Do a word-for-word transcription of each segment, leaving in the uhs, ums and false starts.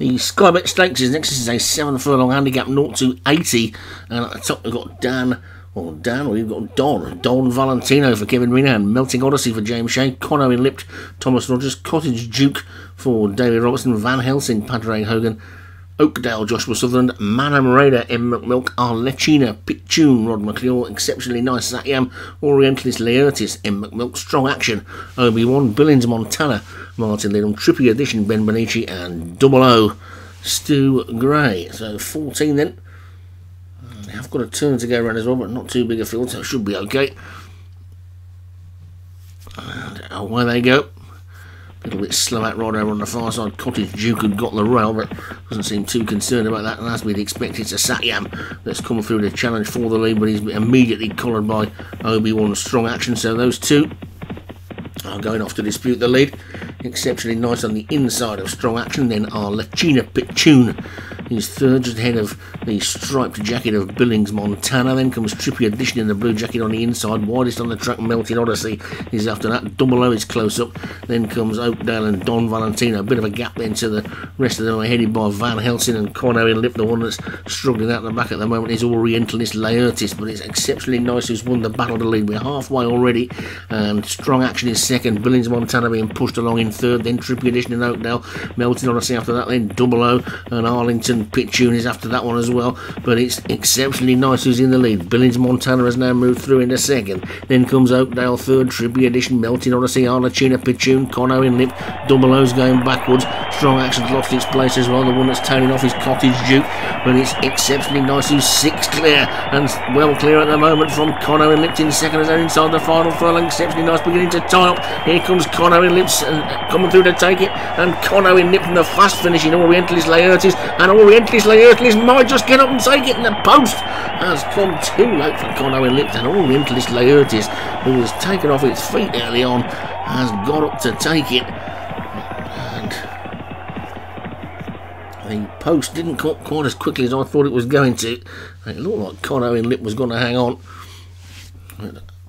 The Sky Bet Stakes is next. This is a seven furlong handicap, zero to eighty, and at the top we've got Dan, or Dan, or you've got Don, Don Valentino for Kevin Riener, and Melting Odyssey for James Shea, Connor in Lipt, Thomas Rogers, Cottage Duke for David Robertson, Van Helsing, Padraig Hogan, Oakdale, Joshua Sutherland, Manam Raider, M. McMilk, Arlecchino Pitchoune, Rod McLeod, Exceptionally Nice As Orientalist, Orientalist Laertes, M. McMilk, Strong Action, Obi-Wan, Billings, Montana, Martin Little Trippy Edition, Ben Benici, and Double O, Stu Gray. So fourteen then. They have got a turn to go around as well, but not too big a field, so it should be okay. And away they go. A little bit slow out right over on the far side. Cottage Duke had got the rail, but doesn't seem too concerned about that. And as we'd expect, it's a Satyam that's come through the challenge for the lead, but he's immediately collared by Obi-Wan's Strong Action. So those two are going off to dispute the lead. Exceptionally Nice on the inside of Strong Action. Then Arlecchino Pitchoune. He's third, just ahead of the striped jacket of Billings, Montana. Then comes Trippy Edition in the blue jacket on the inside. Widest on the track, Melting Odyssey is after that. Double O is close up. Then comes Oakdale and Don Valentino. A bit of a gap then to the rest of them, headed by Van Helsing and Connor in Lipt. The one that's struggling out the back at the moment is Orientalist Laertes, but it's Exceptionally Nice who's won the battle to lead. We're halfway already, and Strong Action is second. Billings, Montana being pushed along in third. Then Trippy Edition and Oakdale. Melting Odyssey after that. Then Double O and Arlington Pitchoune is after that one as well, but it's Exceptionally Nice who's in the lead. Billings, Montana has now moved through into second. Then comes Oakdale third, Trippy Edition, Melting Odyssey, Arlecchino Pitchoune, Connor in Lipt. Double O's going backwards. Strong Action's lost its place as well. The one that's tailing off is Cottage Duke, but it's Exceptionally Nice who's six clear, and well clear at the moment from Connor in Lipt in second as they're inside the final furlong. Exceptionally Nice beginning to tie up. Here comes Connor in Lipt and coming through to take it, and Connor in Lipt in the fast finishing Orientalist Laertes, and Orientalist Laertes might just get up and take it, and the post has come too late for Connor in Lipt, and Orientalist Laertes, who was taken off its feet early on, has got up to take it, and the post didn't come up quite as quickly as I thought it was going to. It looked like Connor in Lipt was going to hang on.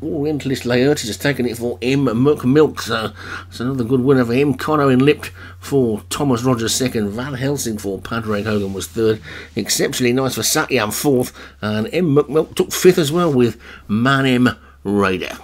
Orientalist Laertes has taken it for M. McMilk, so it's another good winner for him. Connor in Lipt for Thomas Rogers second, Van Helsing for Padraig Hogan was third, Exceptionally Nice for Satyam fourth, and M. McMilk took fifth as well with Manam Raider.